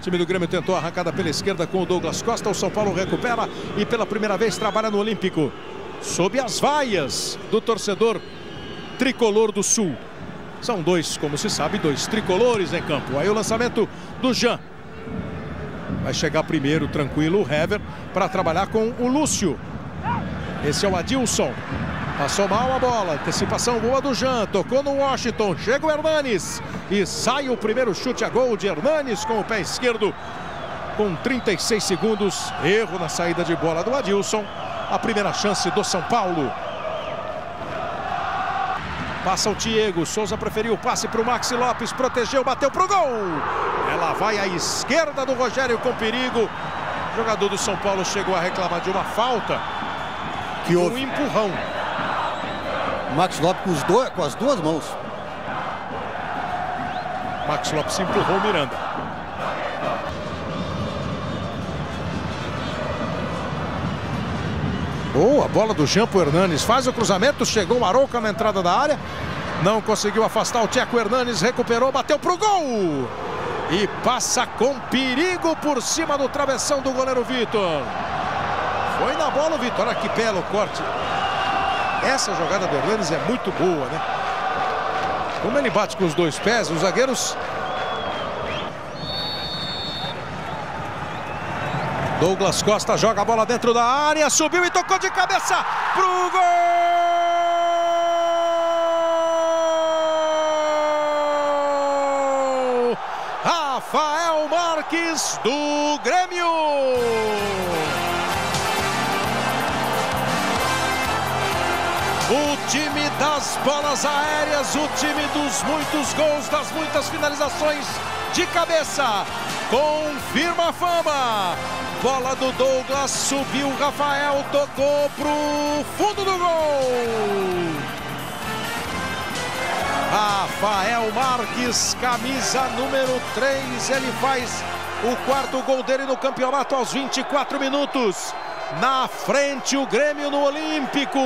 O time do Grêmio tentou a arrancada pela esquerda com o Douglas Costa. O São Paulo recupera e pela primeira vez trabalha no Olímpico. Sob as vaias do torcedor tricolor do Sul. São dois, como se sabe, dois tricolores em campo. Aí o lançamento do Jean. Vai chegar primeiro, tranquilo, o Hever para trabalhar com o Lúcio. Esse é o Adilson. Passou mal a bola, antecipação boa do Jean, tocou no Washington, chega o Hernanes e sai o primeiro chute a gol de Hernanes com o pé esquerdo. Com 36 segundos, erro na saída de bola do Adilson, a primeira chance do São Paulo. Passa o Diego, Souza preferiu o passe para o Maxi López, protegeu, bateu para o gol. Ela vai à esquerda do Rogério com perigo. O jogador do São Paulo chegou a reclamar de uma falta que houve. Um empurrão. Maxi López com as duas mãos. Maxi López empurrou o Miranda. Boa bola do Jean pro Hernanes. Faz o cruzamento, chegou o Arouca na entrada da área. Não conseguiu afastar o Tcheko. Hernanes recuperou, bateu pro gol. E passa com perigo por cima do travessão do goleiro Vitor. Foi na bola o Vitor. Olha que belo corte. Essa jogada do Hernanes é muito boa, né? Como ele bate com os dois pés, os zagueiros... Douglas Costa joga a bola dentro da área, subiu e tocou de cabeça pro gol! Rafael Marques do Grêmio! O time das bolas aéreas, o time dos muitos gols, das muitas finalizações de cabeça, confirma a fama. Bola do Douglas, subiu o Rafael, tocou pro fundo do gol. Rafael Marques, camisa número 3, ele faz o quarto gol dele no campeonato aos 24 minutos. Na frente o Grêmio no Olímpico.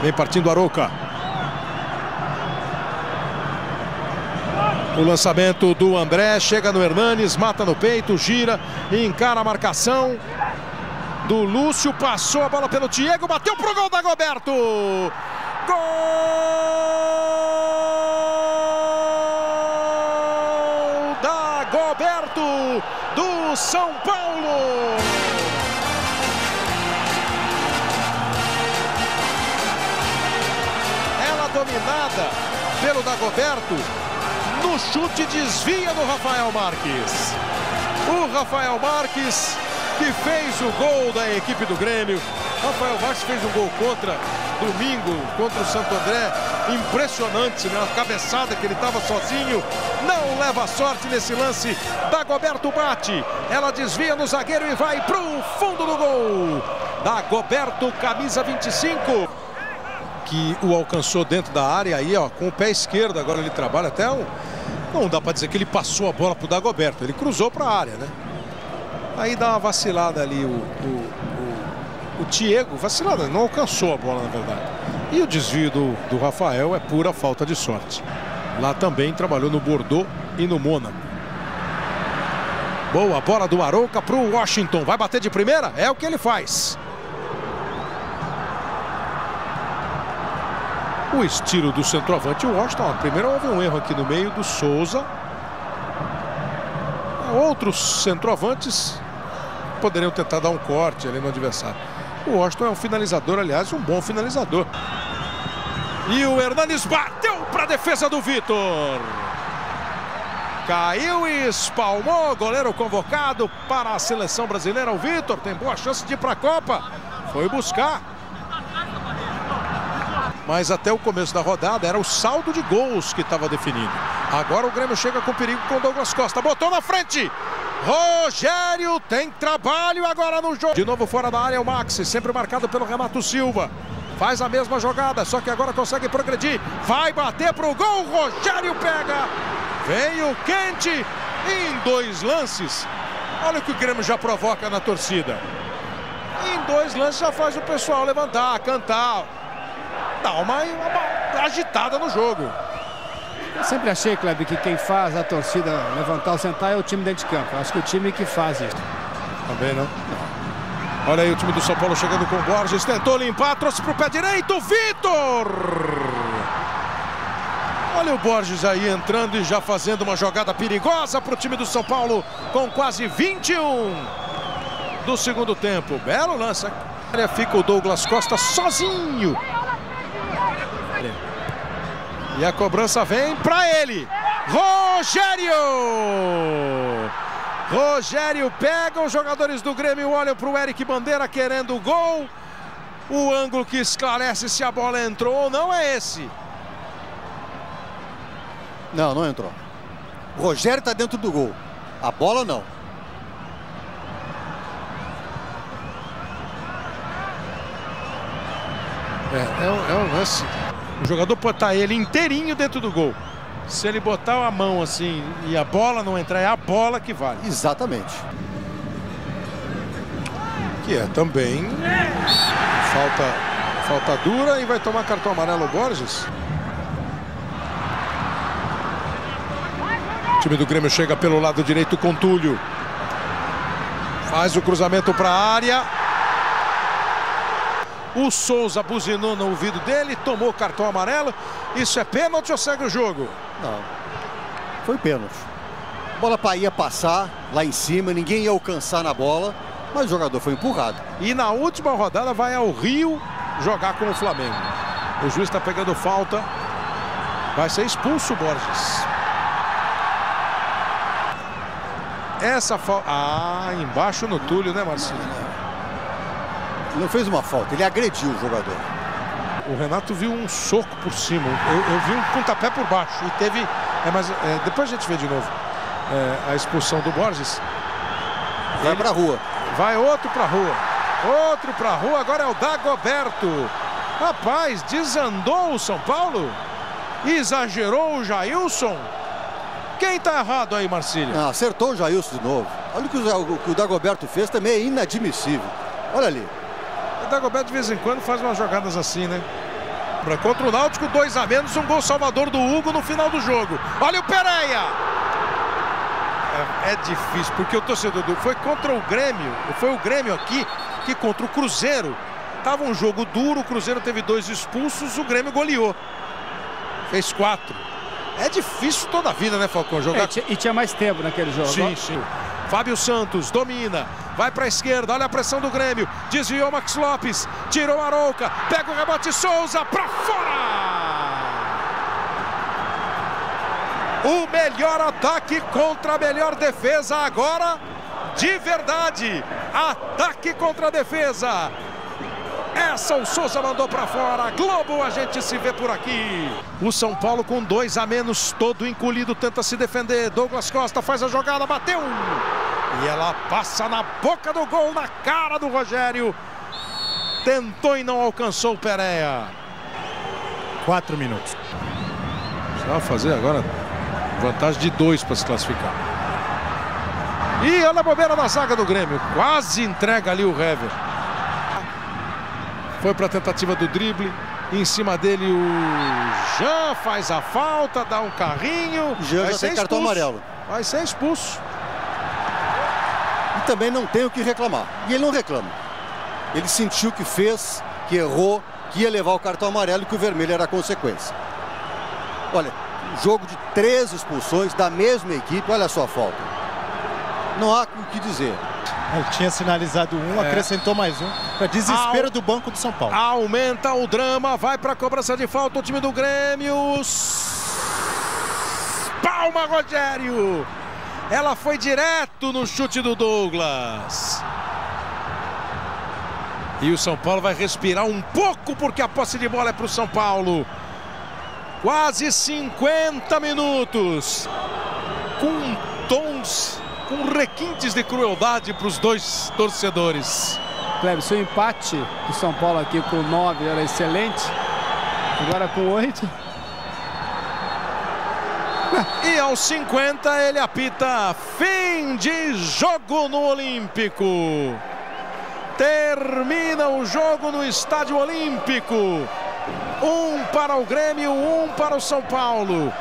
Vem partindo Arouca. O lançamento do André, chega no Hernanes, mata no peito, gira e encara a marcação do Lúcio, passou a bola pelo Diego, bateu pro gol da Dagoberto. Gol da Dagoberto do São Paulo. Dominada pelo Dagoberto, no chute desvia do Rafael Marques. O Rafael Marques que fez o gol da equipe do Grêmio. Rafael Marques fez um gol contra domingo, contra o Santo André. Impressionante, né? A cabeçada que ele estava sozinho. Não leva sorte nesse lance. Dagoberto bate, ela desvia no zagueiro e vai pro fundo do gol. Dagoberto, camisa 25. Que o alcançou dentro da área aí, ó, com o pé esquerdo. Agora ele trabalha até o... Não dá pra dizer que ele passou a bola pro Dagoberto. Ele cruzou pra área, né? Aí dá uma vacilada ali o Diego. Vacilada, não alcançou a bola, na verdade. E o desvio do Rafael é pura falta de sorte. Lá também trabalhou no Bordeaux e no Mônaco. Boa bola do Arouca pro Washington. Vai bater de primeira? É o que ele faz. O estilo do centroavante, o Washington. Ó, primeiro houve um erro aqui no meio do Souza. Outros centroavantes poderiam tentar dar um corte ali no adversário. O Washington é um finalizador, aliás, um bom finalizador. E o Hernanes bateu para a defesa do Vitor. Caiu e espalmou. Goleiro convocado para a seleção brasileira. O Vitor tem boa chance de ir para a Copa. Foi buscar. Mas até o começo da rodada era o saldo de gols que estava definido. Agora o Grêmio chega com perigo com o Douglas Costa. Botou na frente. Rogério tem trabalho agora no jogo. De novo fora da área o Maxi, sempre marcado pelo Renato Silva. Faz a mesma jogada, só que agora consegue progredir. Vai bater pro gol, Rogério pega. Veio quente em dois lances. Olha o que o Grêmio já provoca na torcida. Em dois lances já faz o pessoal levantar, cantar. Dá uma agitada no jogo. Sempre achei, Kleber, que quem faz a torcida levantar ou sentar é o time dentro de campo. Acho que o time que faz isso. Também não. Olha aí o time do São Paulo chegando com o Borges. Tentou limpar, trouxe pro pé direito. Vitor! Olha o Borges aí entrando e já fazendo uma jogada perigosa pro time do São Paulo. Com quase 21 do segundo tempo. Belo lance. Fica o Douglas Costa sozinho. E a cobrança vem para ele. Rogério! Rogério pega, os jogadores do Grêmio olham para o Eric Bandeira querendo o gol. O ângulo que esclarece se a bola entrou ou não é esse. Não, não entrou. O Rogério está dentro do gol. A bola não. É um lance. O jogador pode estar ele inteirinho dentro do gol. Se ele botar a mão assim e a bola não entrar, é a bola que vale. Exatamente. Que é também falta dura e vai tomar cartão amarelo o Borges. O time do Grêmio chega pelo lado direito com Túlio. Faz o cruzamento para a área. O Souza buzinou no ouvido dele, tomou cartão amarelo. Isso é pênalti ou segue o jogo? Não, foi pênalti. A bola ia passar lá em cima, ninguém ia alcançar na bola, mas o jogador foi empurrado. E na última rodada vai ao Rio jogar com o Flamengo. O juiz está pegando falta, vai ser expulso o Borges. Essa falta... Ah, embaixo no Túlio, né, Marcília? Não fez uma falta, ele agrediu o jogador. O Renato viu um soco por cima, eu vi um pontapé por baixo. E teve, depois a gente vê de novo a expulsão do Borges. Vai pra rua. Vai outro pra rua. Outro pra rua, agora é o Dagoberto. Rapaz, desandou o São Paulo. Exagerou o Jailson. Quem tá errado aí, Marcília? Ah, acertou o Jailson de novo. Olha o que o Dagoberto fez, também é inadmissível. Olha ali. Dagoberto de vez em quando faz umas jogadas assim, né? Para contra o Náutico, 2 a menos, um gol salvador do Hugo no final do jogo. Olha o Pereira! É difícil, porque o torcedor do... Foi contra o Grêmio, foi o Grêmio aqui, que contra o Cruzeiro. Tava um jogo duro, o Cruzeiro teve 2 expulsos, o Grêmio goleou. Fez 4. É difícil toda a vida, né, Falcão? Jogar... E tinha mais tempo naquele jogo. Sim, sim. Fábio Santos domina, vai para a esquerda, olha a pressão do Grêmio, desviou o Maxi López, tirou a Arouca, pega o rebote Souza, para fora! O melhor ataque contra a melhor defesa agora, de verdade, ataque contra a defesa. Essa o Souza mandou para fora. Globo, a gente se vê por aqui. O São Paulo com 2 a menos, todo encolhido, tenta se defender. Douglas Costa faz a jogada, bateu. E ela passa na boca do gol, na cara do Rogério. Tentou e não alcançou o Pereira. 4 minutos. Só fazer agora vantagem de 2 para se classificar. E olha a bobeira da zaga do Grêmio. Quase entrega ali o Hever. Foi para a tentativa do drible. Em cima dele o Jean faz a falta, dá um carrinho. Jean já tem cartão amarelo. Vai ser expulso. E também não tem o que reclamar. E ele não reclama. Ele sentiu que fez, que errou, que ia levar o cartão amarelo e que o vermelho era a consequência. Olha, jogo de 3 expulsões da mesma equipe, olha só a falta. Não há o que dizer. Ele tinha sinalizado 1, acrescentou mais 1. Para desespero do banco do São Paulo. Aumenta o drama, vai para a cobrança de falta o time do Grêmio. Palma, Rogério! Ela foi direto no chute do Douglas. E o São Paulo vai respirar um pouco, porque a posse de bola é para o São Paulo. Quase 50 minutos. Com tons, com requintes de crueldade para os 2 torcedores. Kleber, seu empate do São Paulo aqui com 9 era excelente. Agora com 8... E aos 50 ele apita fim de jogo no Olímpico. Termina o jogo no Estádio Olímpico. 1 para o Grêmio, 1 para o São Paulo.